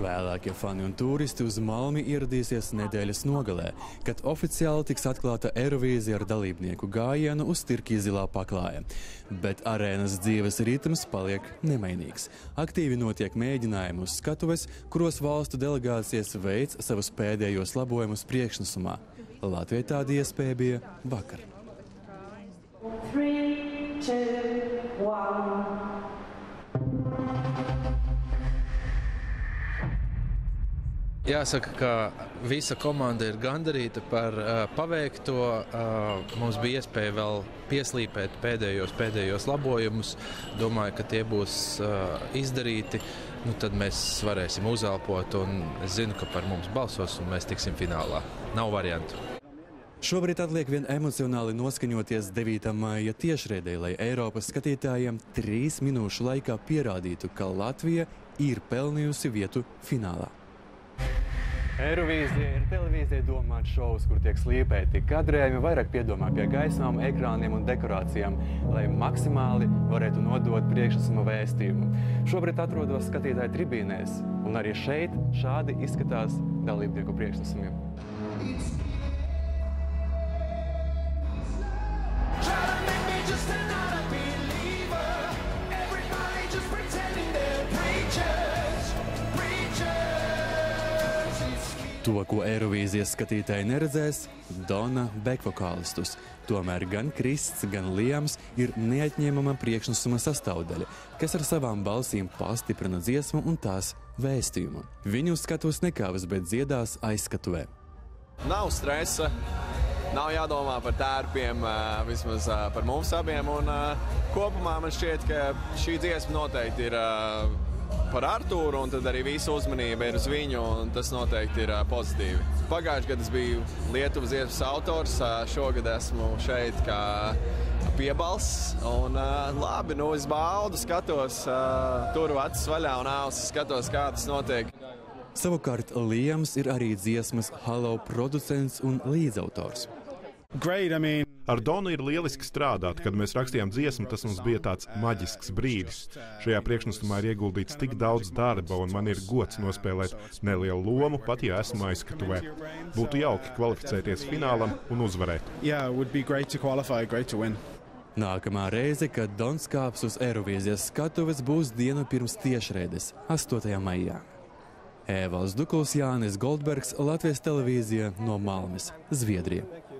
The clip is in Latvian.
Vēlākie fani un turisti uz Malmi ieradīsies nedēļas nogalē, kad oficiāli tiks atklāta Eirovīzija ar dalībnieku gājienu uz Tirkijas zilā paklāja. Bet arēnas dzīves ritms paliek nemainīgs. Aktīvi notiek mēģinājumi uz skatuves, kuros valstu delegācijas veic savus pēdējos labojumus priekšnesumā. Latvijai tāda iespēja bija vakar. 3, 2, 1. Jāsaka, ka visa komanda ir gandarīta par paveikto. Mums bija iespēja vēl pieslīpēt pēdējos labojumus. Domāju, ka tie būs izdarīti. Tad mēs varēsim uzelpot, un es zinu, ka par mums balsos, un mēs tiksim finālā. Nav variantu. Šobrīd atliek vien emocionāli noskaņoties 9. maija tiešraidē, lai Eiropas skatītājiem 3 minūšu laikā pierādītu, ka Latvija ir pelnījusi vietu finālā. Eirovīzija ir televīzijai domāts šovs, kur tiek slīpēti kadrējumi, vairāk piedomā pie gaismām, ekrāniem un dekorācijām, lai maksimāli varētu nodot priekšnesuma vēstījumu. Šobrīd atrodos skatītāju tribīnēs, un arī šeit šādi izskatās dalībnieku priekšnesumiem. To, ko Eirovīzijas skatītāji neredzēs, Dona bekvokālistus. Tomēr gan Krists, gan Liams ir neatņēmama priekšnesuma sastāvdaļa, kas ar savām balsīm pastiprina dziesmu un tās vēstījumu. Viņu skatos nekāvas, bet dziedās aizskatuvē. Nav stresa, nav jādomā par tērpiem, vismaz par mums abiem, un kopumā man šķiet, ka šī dziesma noteikti ir par Artūru, un tad arī visa uzmanība ir uz viņu, un tas noteikti ir pozitīvi. Pagājuši gadu es biju Lietuvas dziesmas autors, šogad esmu šeit kā piebalss, un labi, es baudu, skatos, turu acis vaļā un ausis, skatos, kā tas notiek. Savukārt Liams ir arī dziesmas Halo producents un līdzautors. Ar Donu ir lieliski strādāt. Kad mēs rakstījām dziesmu, tas mums bija tāds maģisks brīdis. Šajā priekšnesumā ir ieguldīts tik daudz darba, un man ir gods nospēlēt nelielu lomu, pat ja esmu aizskatuvē. Būtu jauki kvalificēties finālam un uzvarēt. Nākamā reize, kad Dons kāps uz Eirovīzijas skatuves, būs dienu pirms tiešraides, 8. maijā. Evalds Dukuls, Jānis Goldbergs, Latvijas televīzija no Malmes, Zviedrija.